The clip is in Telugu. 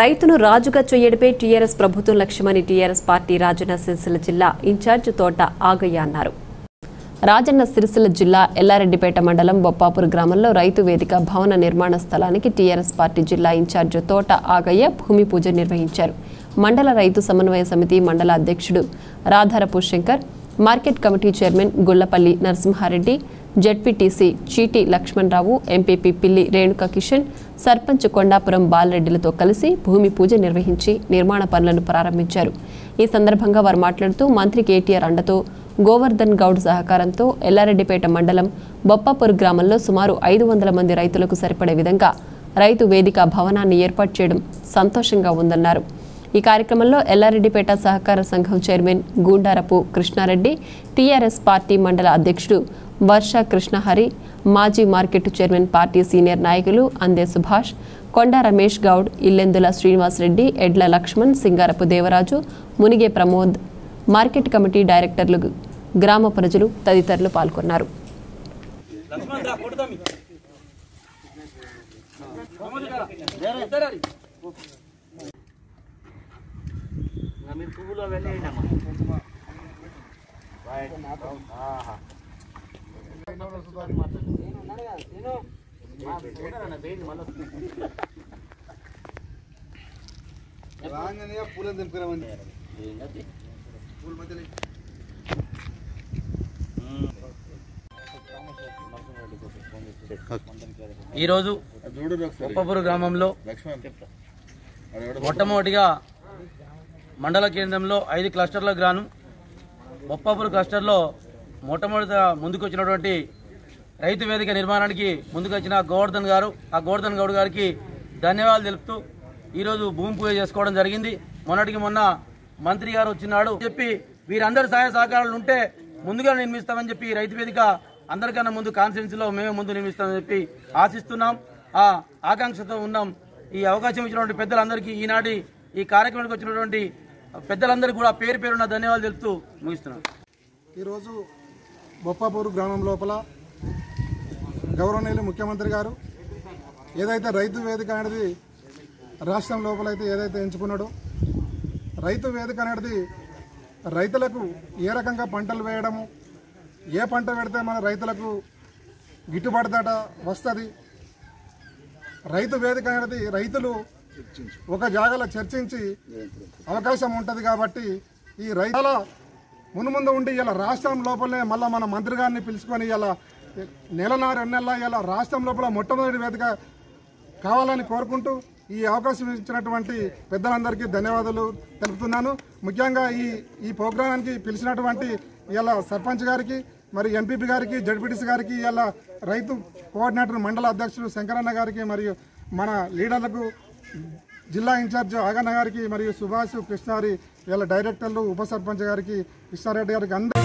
రైతును రాజుగా చేయడమే టీఆర్ఎస్ ప్రభుత్వం లక్ష్యమని టీఆర్ఎస్ పార్టీ రాజన్న సిరిసిల్ల జిల్లా ఇన్ఛార్జ్ తోట ఆగయ్య అన్నారు. రాజన్న సిరిసిల్ల జిల్లా ఎల్లారెడ్డిపేట మండలం బొప్పాపూర్ గ్రామంలో రైతు వేదిక భవన నిర్మాణ స్థలానికి టీఆర్ఎస్ పార్టీ జిల్లా ఇన్ఛార్జ్ తోట ఆగయ్య భూమి పూజ నిర్వహించారు. మండల రైతు సమన్వయ సమితి మండల అధ్యక్షుడు Radharapu Shankar, market committee chairman Gollapalli Narasimha Reddy, ZPTC Cheeti Lakshmanarao, MPP పిల్లి రేణుకా కిషన్, సర్పంచ్ కొండాపురం బాలరెడ్డిలతో కలిసి భూమి పూజ నిర్వహించి నిర్మాణ పనులను ప్రారంభించారు. ఈ సందర్భంగా వారు మాట్లాడుతూ మంత్రి కేటీఆర్ అండతో గోవర్ధన్ గౌడ్ సహకారంతో ఎల్లారెడ్డిపేట మండలం బొప్పాపూర్ గ్రామంలో సుమారు 500 మంది రైతులకు సరిపడే విధంగా రైతు వేదిక భవనాన్ని ఏర్పాటు చేయడం సంతోషంగా ఉందన్నారు. ఈ కార్యక్రమంలో ఎల్లారెడ్డిపేట సహకార సంఘం chairman Gundarapu Krishna Reddy, TRS party మండల అధ్యక్షుడు వర్ష కృష్ణహరి, మాజీ మార్కెట్ చైర్మన్ పార్టీ సీనియర్ నాయకులు అందే సుభాష్, కొండ రమేష్ గౌడ్, ఇల్లెందుల శ్రీనివాసరెడ్డి, ఎడ్ల లక్ష్మణ్, సింగారపు దేవరాజు, మునిగే ప్రమోద్, మార్కెట్ కమిటీ డైరెక్టర్లు, గ్రామ ప్రజలు తదితరులు పాల్గొన్నారు. ఈరోజు ఉప్పపూరు గ్రామంలో మొట్టమొదటిగా మండల కేంద్రంలో 5 క్లస్టర్లకు గాను బొప్పాపూర్ క్లస్టర్లో మొట్టమొదట ముందుకొచ్చినటువంటి రైతు వేదిక నిర్మాణానికి ముందుకొచ్చిన గోవర్ధన్ గారు, ఆ గోవర్ధన్ గౌడ్ గారికి ధన్యవాదాలు తెలుపుతూ ఈరోజు భూమి పూజ చేసుకోవడం జరిగింది. మొన్నటికి మొన్న మంత్రి గారు వచ్చినాడు చెప్పి వీరందరి సహాయ సహకారాలు ఉంటే ముందుగా నిర్మిస్తామని చెప్పి రైతు వేదిక అందరికన్నా ముందు కాన్ఫరెన్స్లో మేమే ముందు నిర్మిస్తామని చెప్పి ఆశిస్తున్నాం, ఆ ఆకాంక్షతో ఉన్నాం. ఈ అవకాశం ఇచ్చినటువంటి పెద్దలందరికీ, ఈనాటి ఈ కార్యక్రమానికి వచ్చినటువంటి పెద్దలందరికీ కూడా పేరు పేరున ధన్యవాదాలు తెలుపుతూ ముగిస్తున్నాం. ఈరోజు బొప్పాపూరు గ్రామం లోపల గౌరవనీయులు ముఖ్యమంత్రి గారు ఏదైతే రైతు వేదిక అనేది రాష్ట్రం లోపలైతే ఏదైతే ఎంచుకున్నాడో, రైతు వేదిక అనేది రైతులకు ఏ రకంగా పంటలు వేయడము, ఏ పంట పెడితే మన రైతులకు గిట్టుబాటు ధర వస్తుంది, రైతు వేదిక అనేది రైతులు ఒక జాగాలో చర్చించి అవకాశం ఉంటుంది. కాబట్టి ఈ రైతుల మునుముందు ఉండి ఇలా రాష్ట్రం లోపలనే మళ్ళీ మన మంత్రి గారిని పిలుచుకొని ఇలా నెల 2 నెలల ఇలా రాష్ట్రం లోపల మొట్టమొదటి వేదిక కావాలని కోరుకుంటూ ఈ అవకాశం ఇచ్చినటువంటి పెద్దలందరికీ ధన్యవాదాలు తెలుపుతున్నాను. ముఖ్యంగా ఈ ప్రోగ్రామానికి పిలిచినటువంటి ఇలా సర్పంచ్ గారికి, మరి ఎంపీపీ గారికి, జడ్పీటీసీ గారికి, ఇలా రైతు కోఆర్డినేటర్ మండల అధ్యక్షుడు శంకరన్న గారికి, మరియు మన లీడర్లకు జిల్లా ఇన్ఛార్జ్ ఆగన్న గారికి, మరియు సుభాష్ కృష్ణారి వీళ్ళ డైరెక్టర్లు, ఉప సర్పంచ్ గారికి, కృష్ణారెడ్డి గారికి, అందరూ